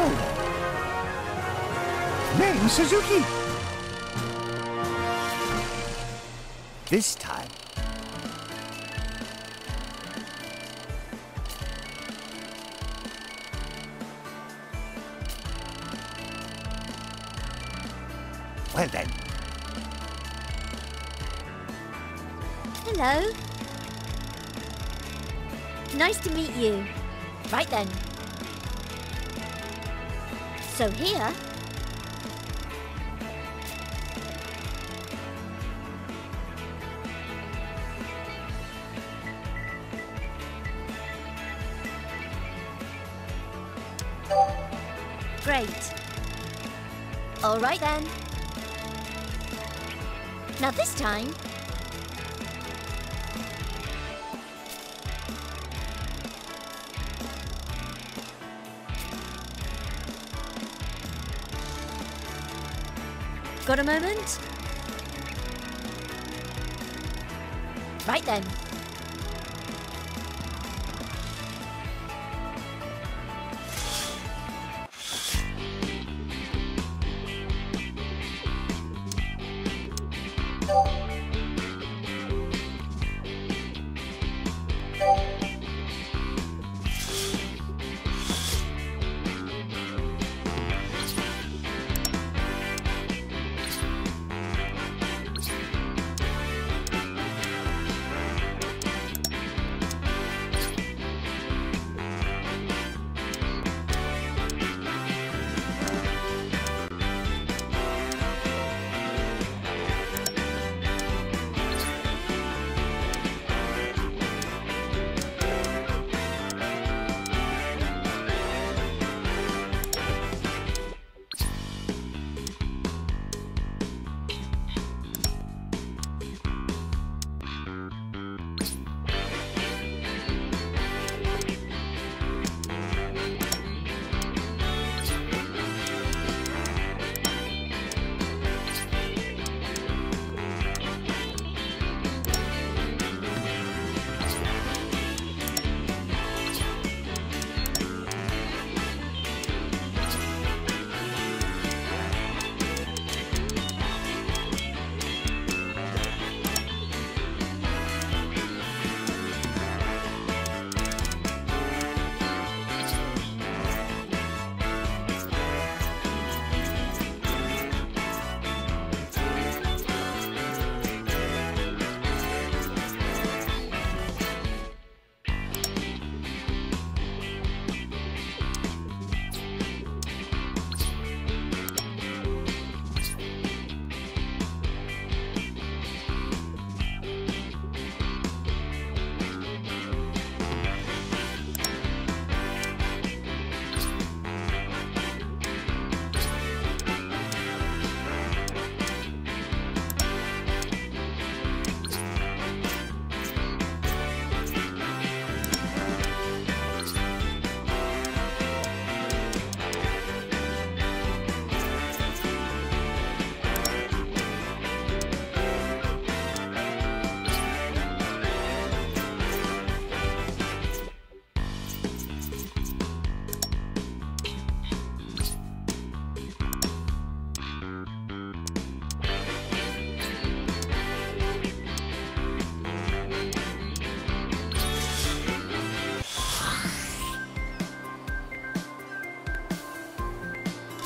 Marvel. Name Suzuki. This time. Well then. Hello. Nice to meet you. Right then. So here... Great. All right then. Now this time... Got a moment? Right then.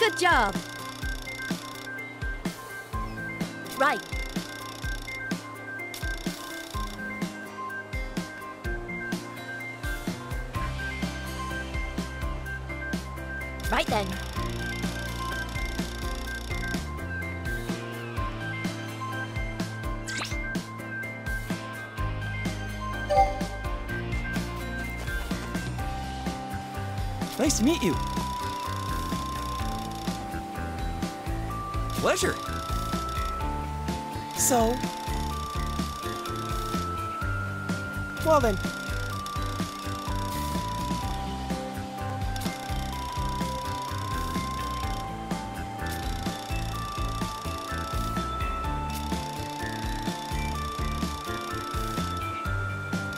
Good job. Right. Right then. Nice to meet you. Pleasure. So, well then.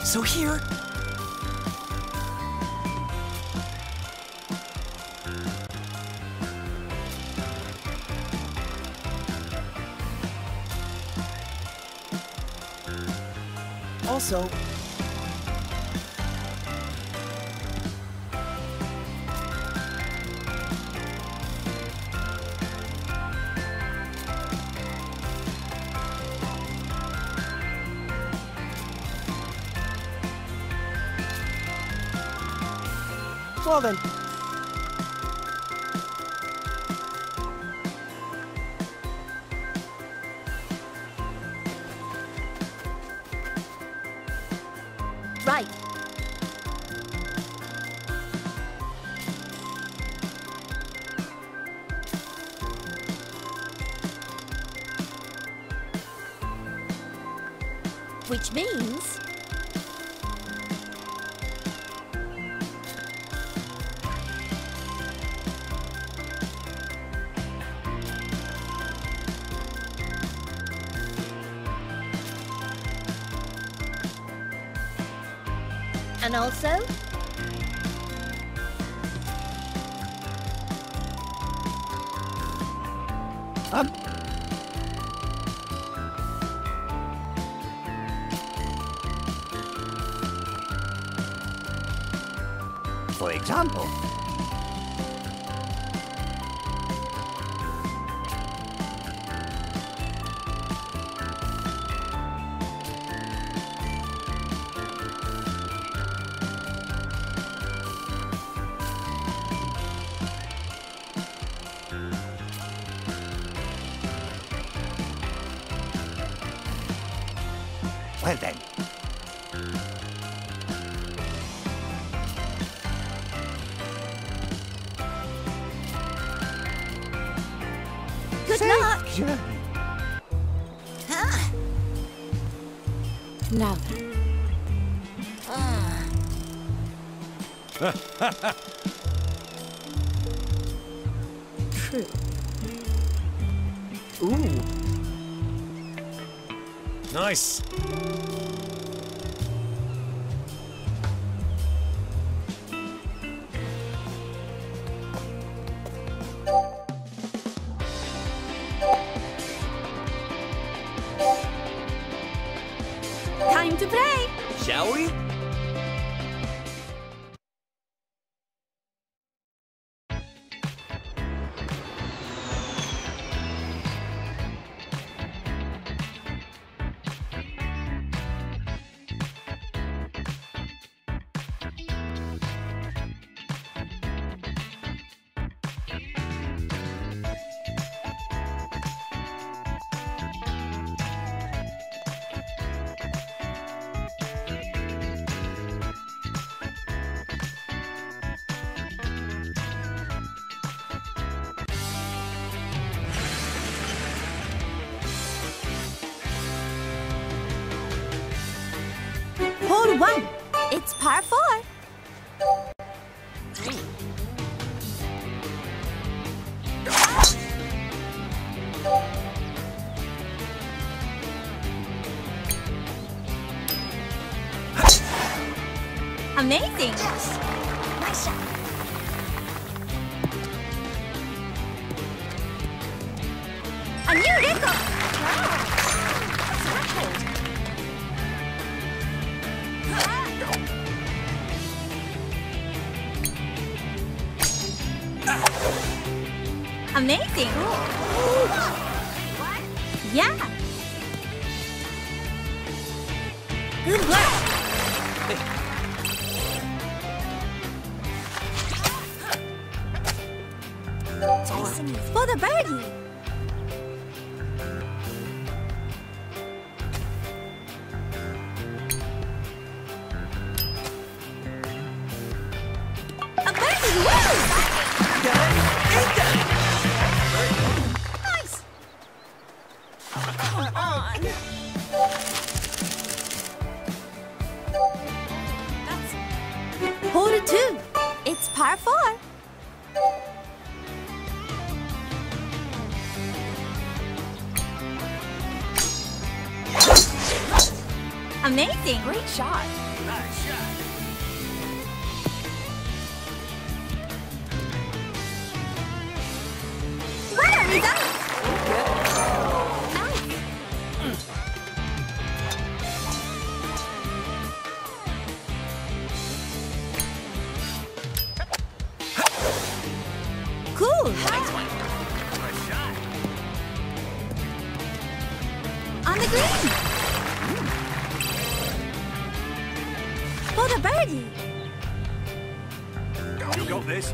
So here. also. Well then. Right. Which means... And also, for example, well then. Good luck! Huh? Now then. True. Ooh. Nice. Time to play! Shall we? One. It's par 4. Amazing. Yes. Nice shot. A new record. Wow. That's record. Amazing! Cool. Yeah! Good work! For the birdie! A birdie wins! Hole 2. It's par 4. Amazing. Great shot. Nice shot. What a result! Nice. Ooh, nice one. Good shot. On the green. For the birdie. You got this.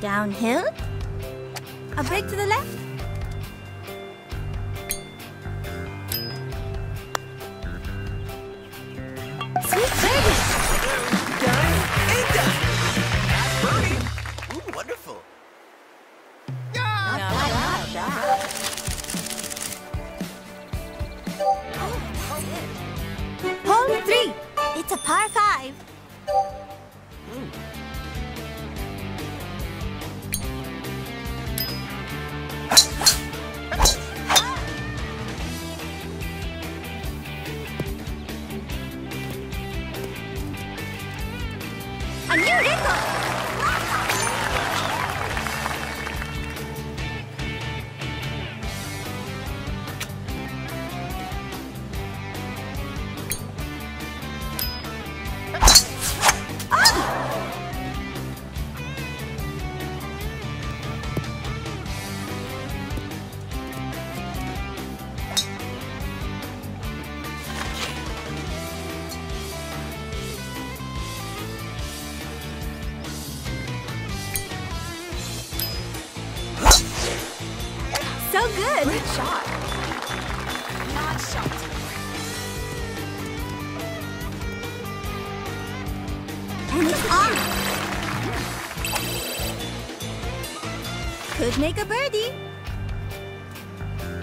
Downhill. A break to the left. Sweet birdie. Done and done. That's birdie. Ooh, wonderful. Hole three. It's a par five. A new wrinkle! So good! Great shot! Not shot! And it's on! Could make a birdie!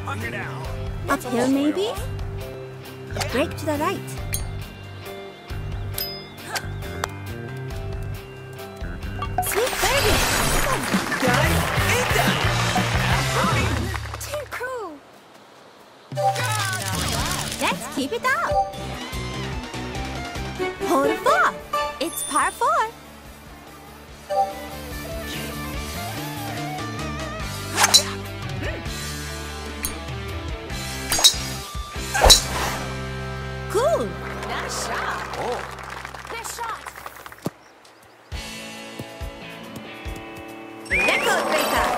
Under now! Uphill maybe? Yeah. Break to the right! Sweet birdie! Done and done! That's birdie! Let's keep it up. Hole four. It's par four. Cool. Nice shot. Oh. Nice shot. Record breaker. Nice.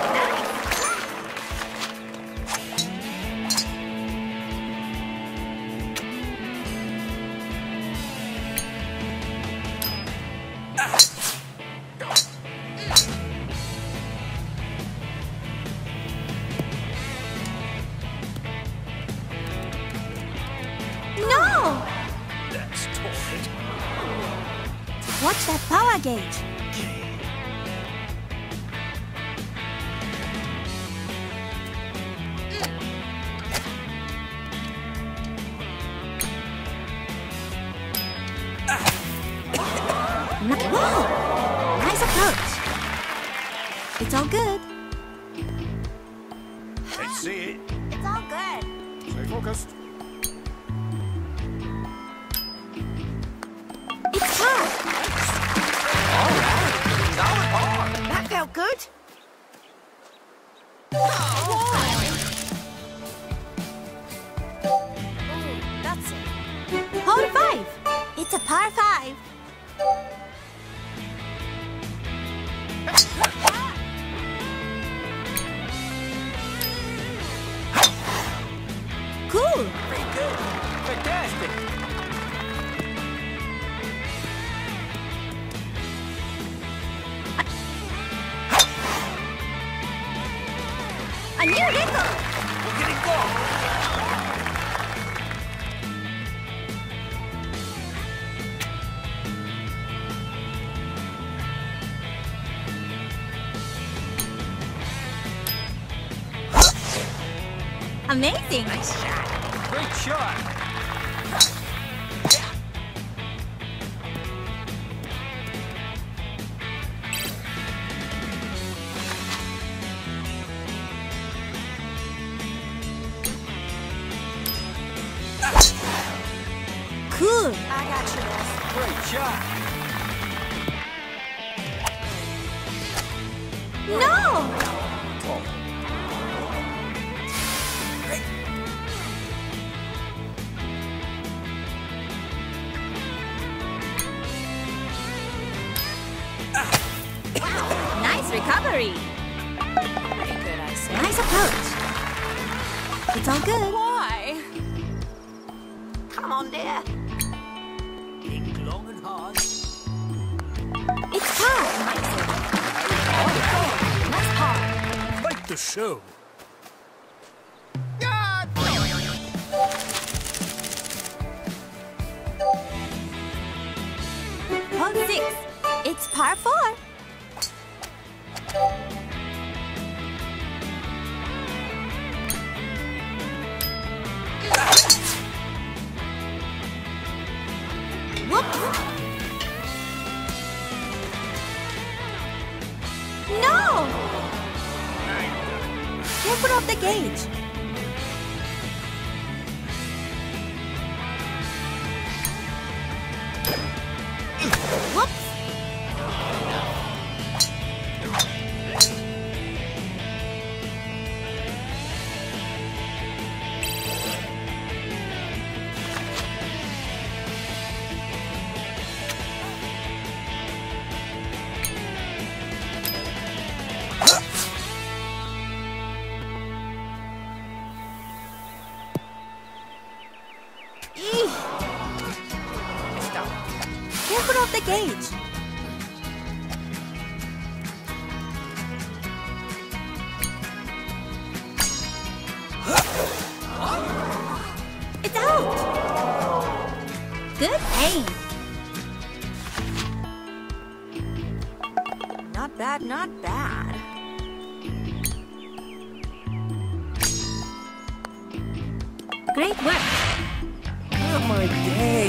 No! That's torrid. Watch that power gauge. Whoa! Nice approach. It's all good. Let's see it. It's all good. Stay focused. Good? Oh, that's it. Hole five. It's a par five. Cool. Pretty good. Fantastic. A new wrinkle! We're getting close! Amazing! Nice shot! Great shot! Cool. I got you this. Great shot. No! Great. Nice recovery. Nice approach. It's all good. Why? Come on, dear. Dig long and hard. It's time. Last part. Like the show. Hole 6. It's par 4. No! Careful of the gauge. Careful of the gauge. It's out. Good aim. Not bad, not bad. Great work. Oh my day.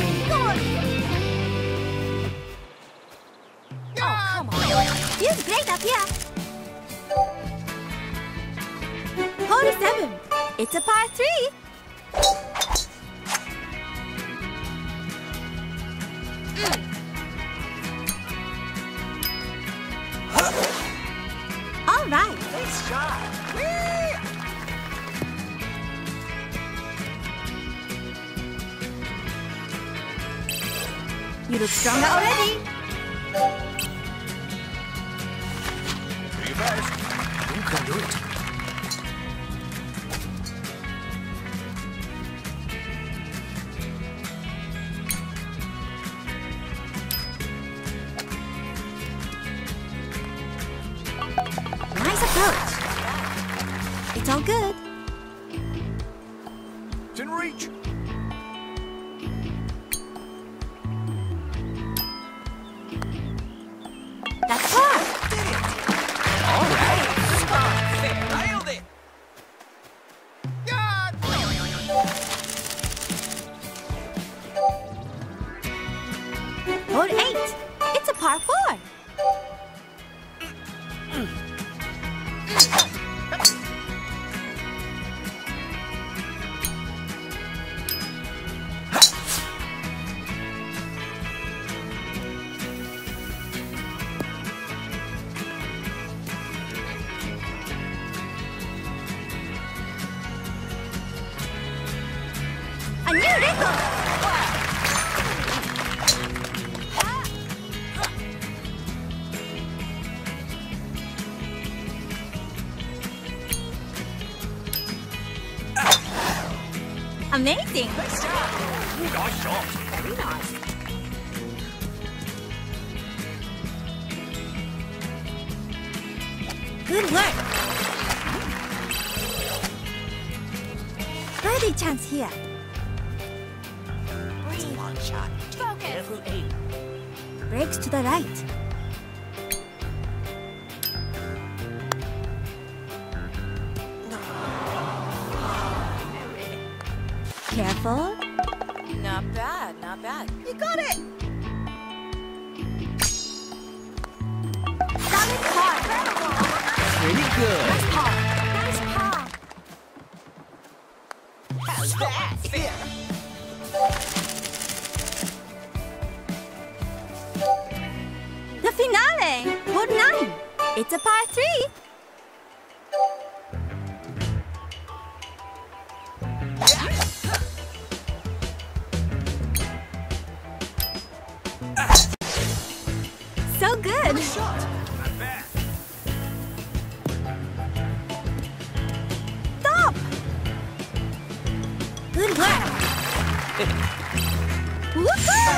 Feels great up here. Hole 7. It's a par 3. All right. Nice shot. You look stronger already. Can do it. Nice approach. It's all good. Didn't reach. That's hard. Did it. All right. Nailed it! God! Hole 8. It's a par 4. Amazing! Nice shot! Nice shot! Very nice. Good work! Birdie chance here. It's a long shot. Focus. Careful aim. Breaks to the right. Careful. Not bad, not bad. You got it! That is par. Pretty good. That's par. That is par. How's that? Fair. The finale! Hole 9. It's a par 3. So good. Shot. Not bad. Woohoo!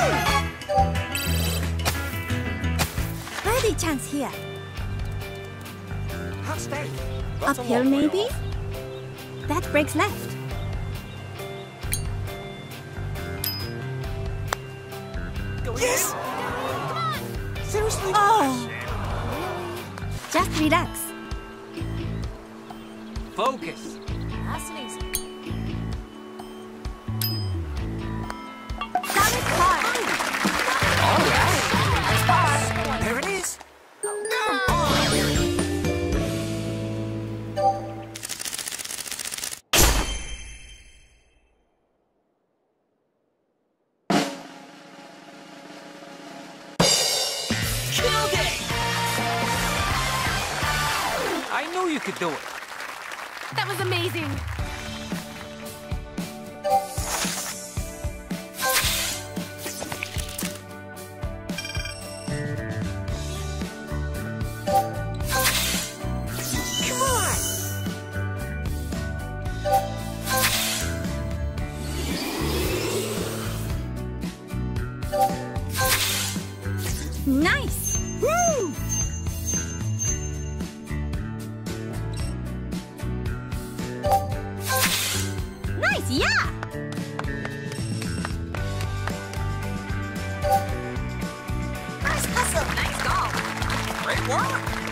Birdie chance here. Uphill, maybe? That breaks left. Yes! Come on! Seriously? Oh! Really? Just relax. Focus. That's an easy. All right. There it is. Come on. Kill game. I knew you could do it. That was amazing! Come on! Nice! Woo! Yeah! Nice hustle! Nice goal! Great work!